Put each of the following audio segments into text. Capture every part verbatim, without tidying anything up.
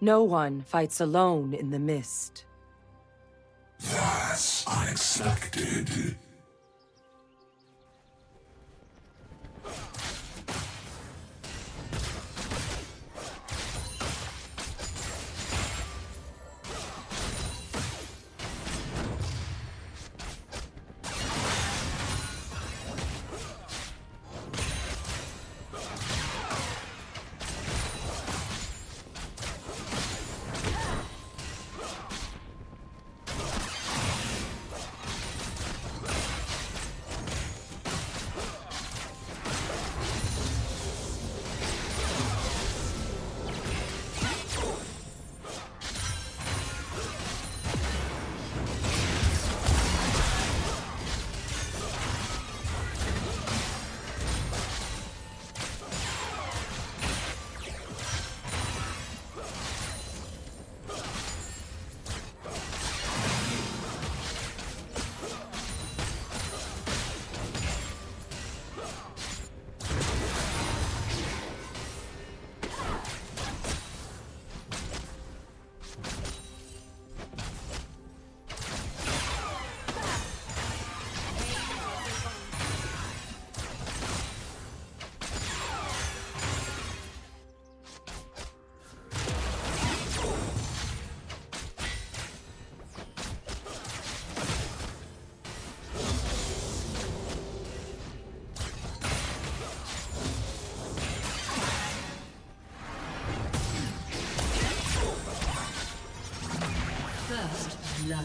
No one fights alone in the mist. That's unexpected. First blood.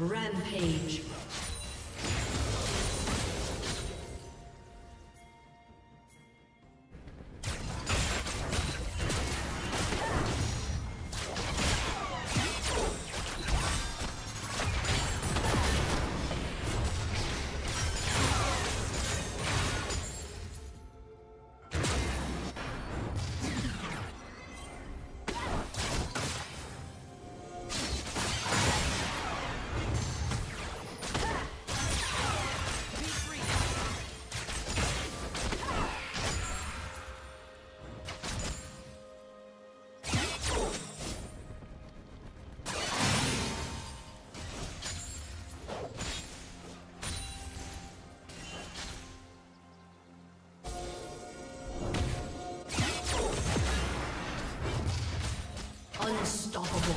Rampage. Unstoppable.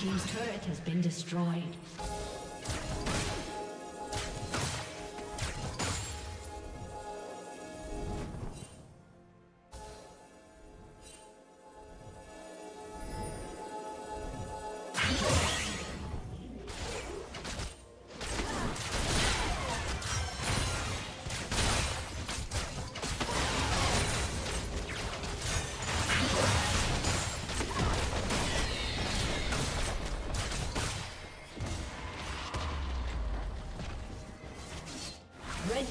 Team's turret has been destroyed. Red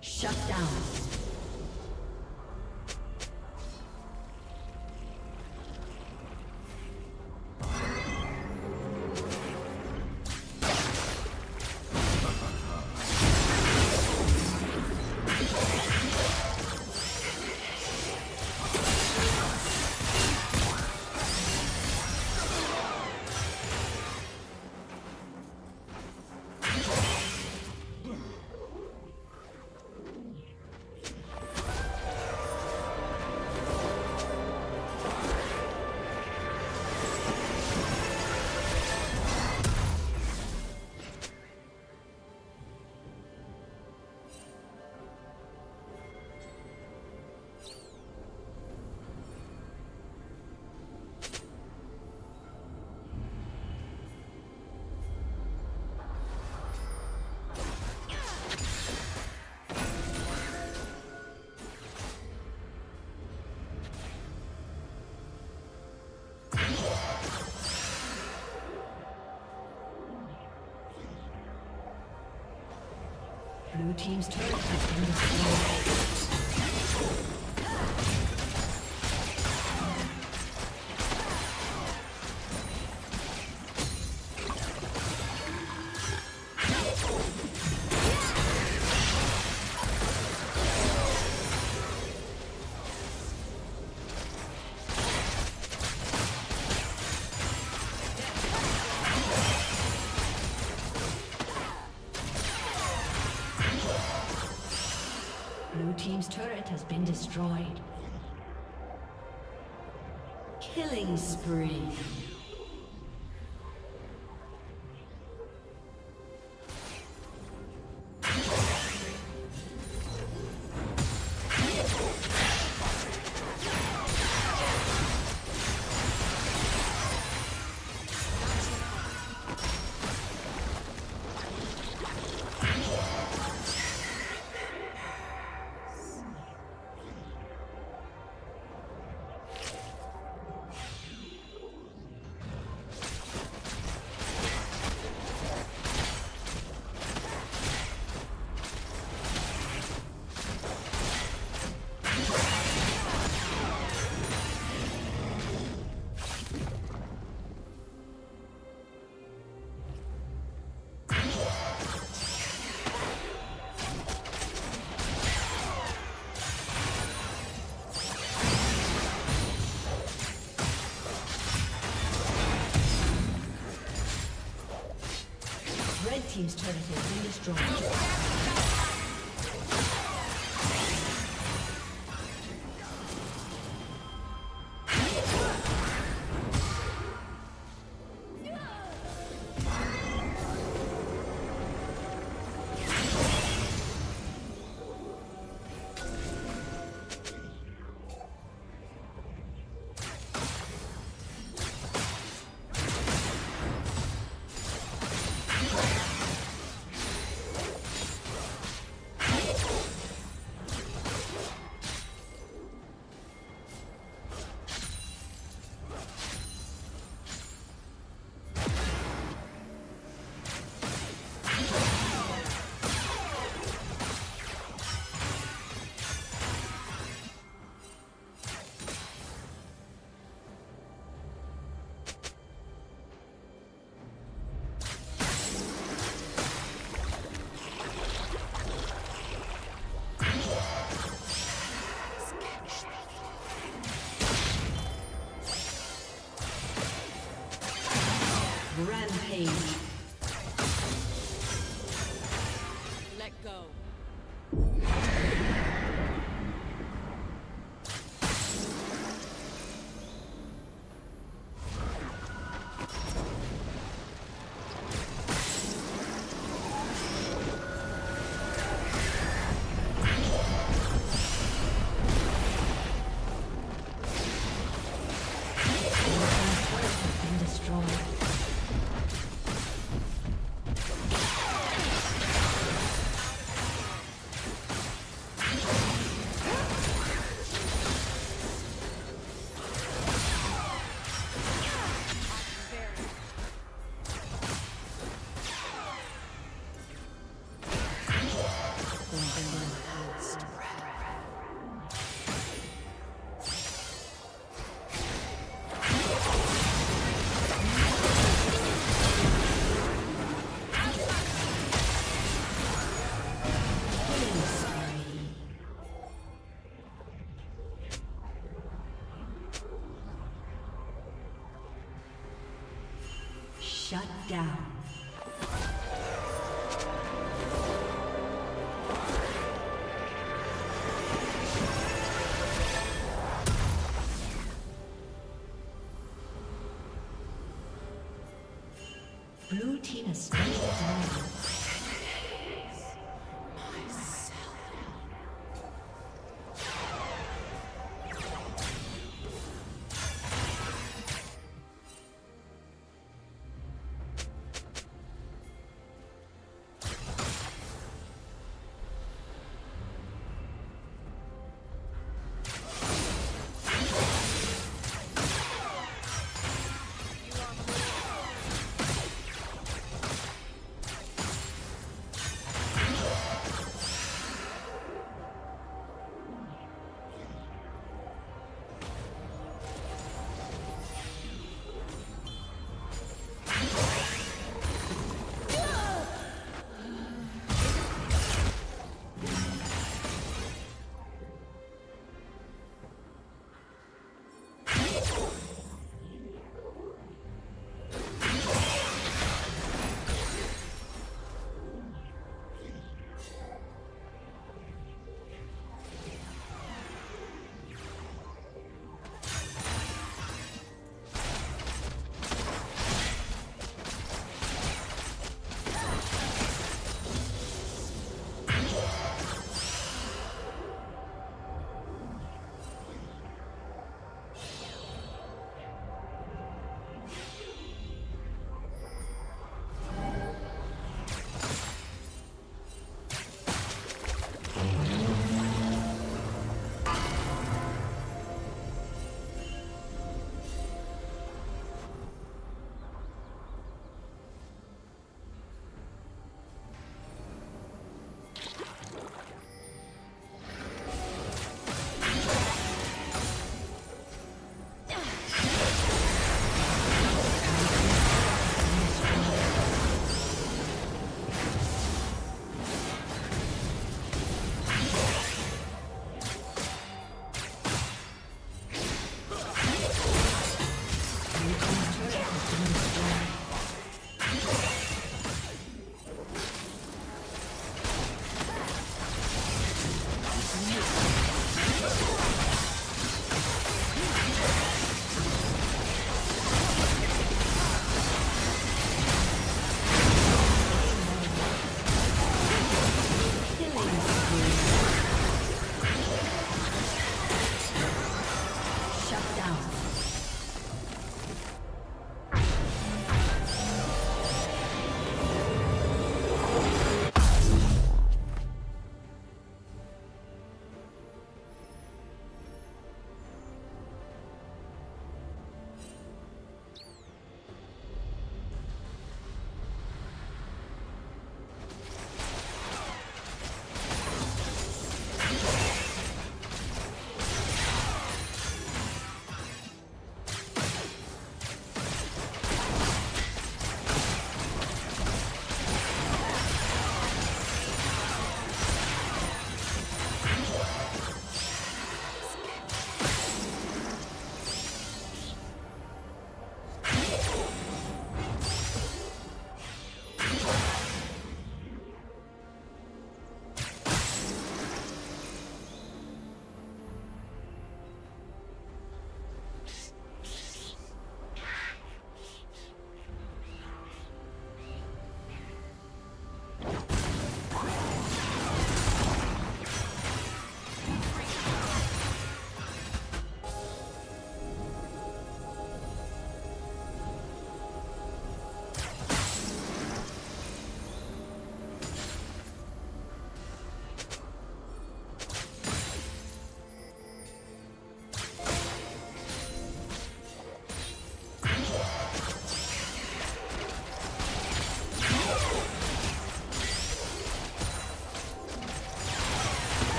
Shut down. Blue team's turret has been destroyed. Destroyed. Killing spree. Team's turret has been destroyed. Shut down. Blue team is down.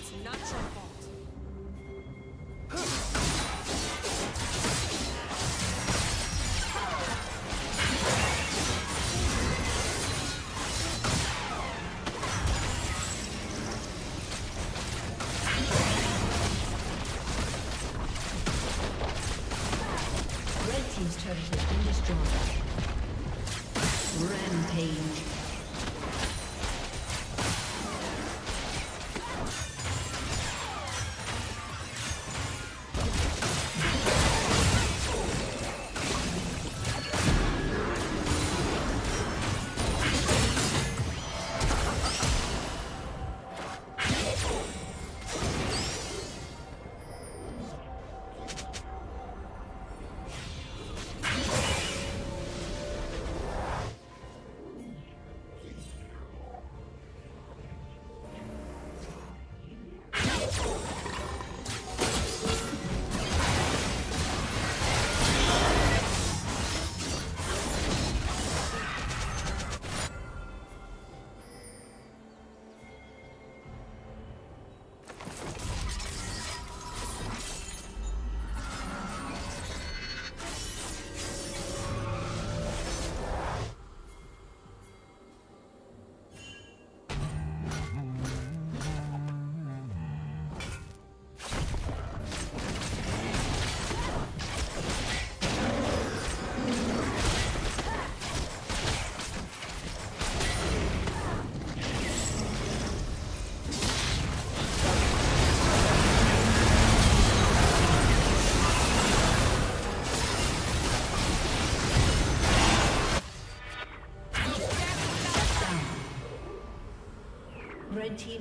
It's not your fault. Red team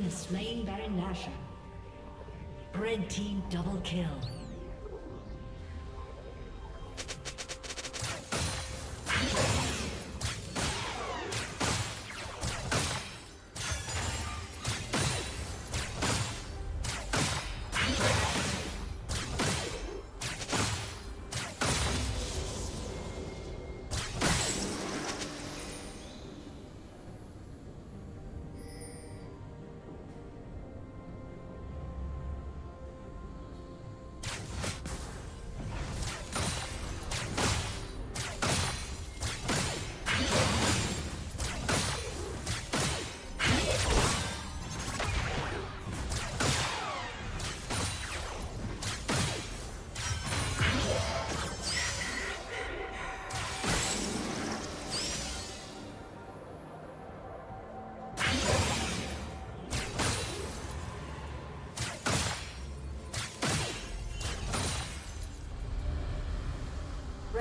has slain Baron Nashor. Red team double kill.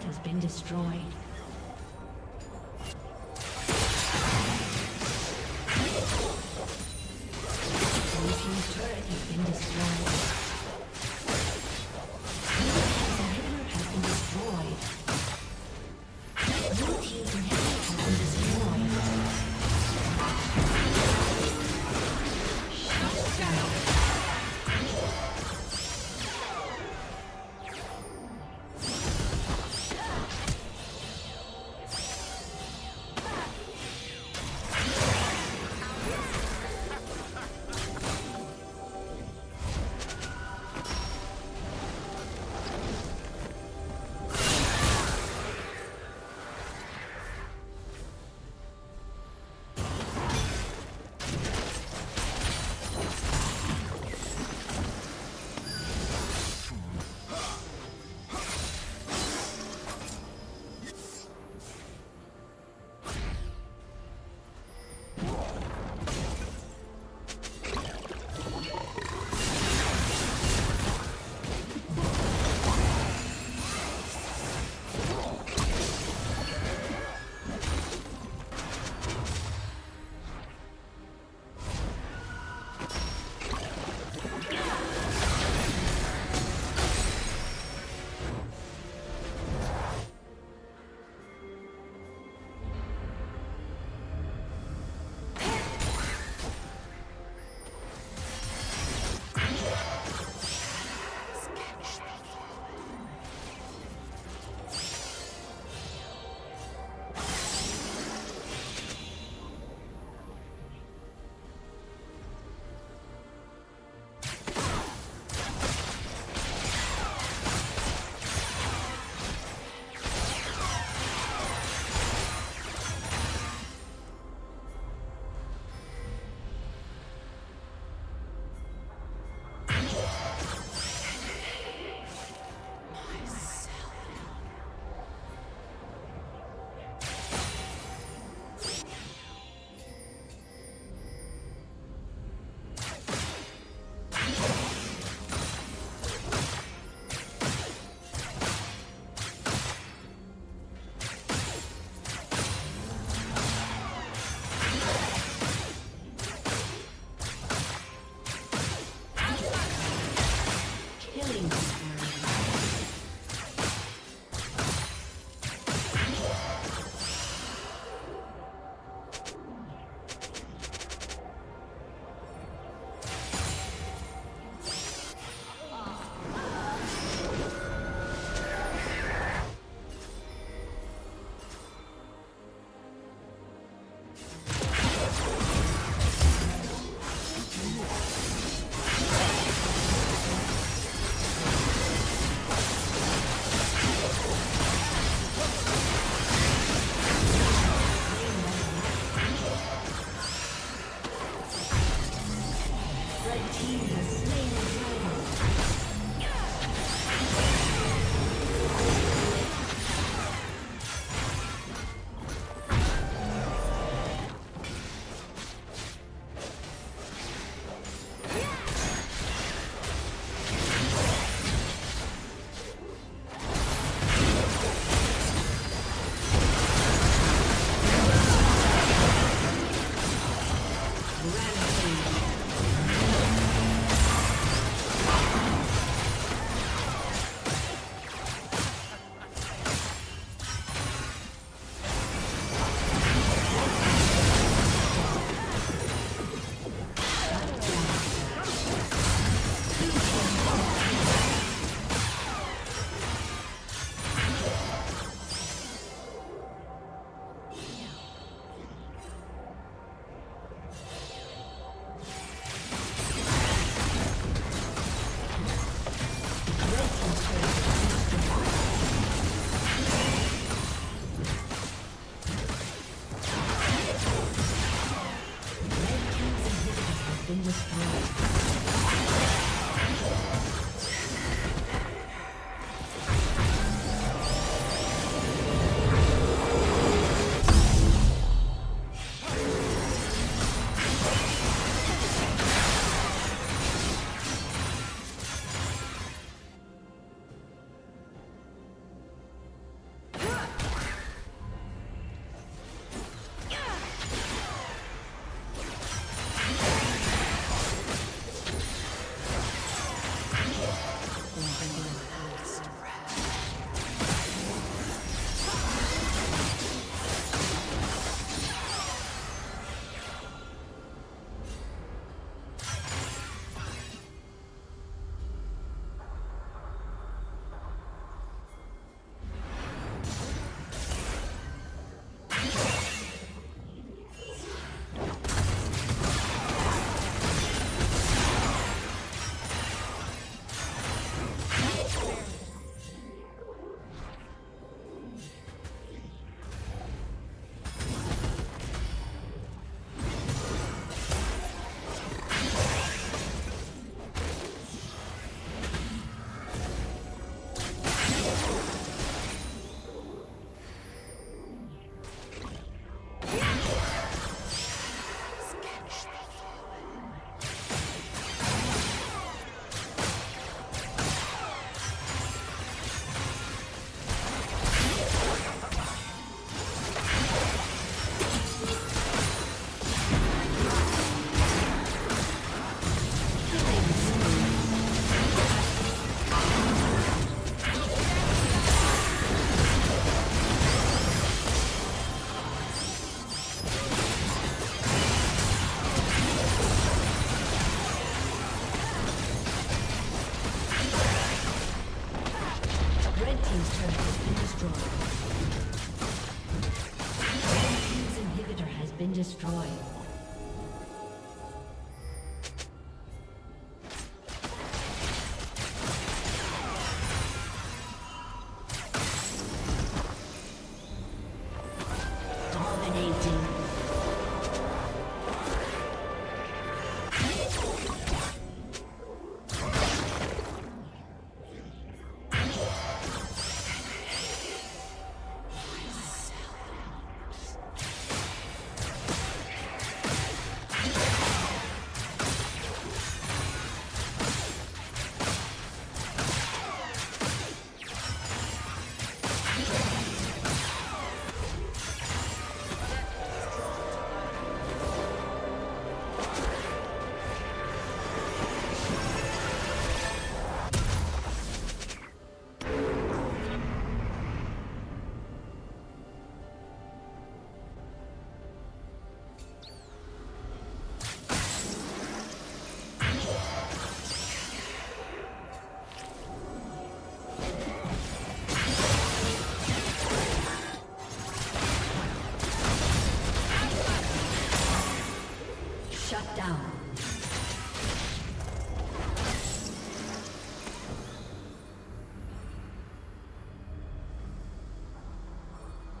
turret has been destroyed. destroyed.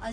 A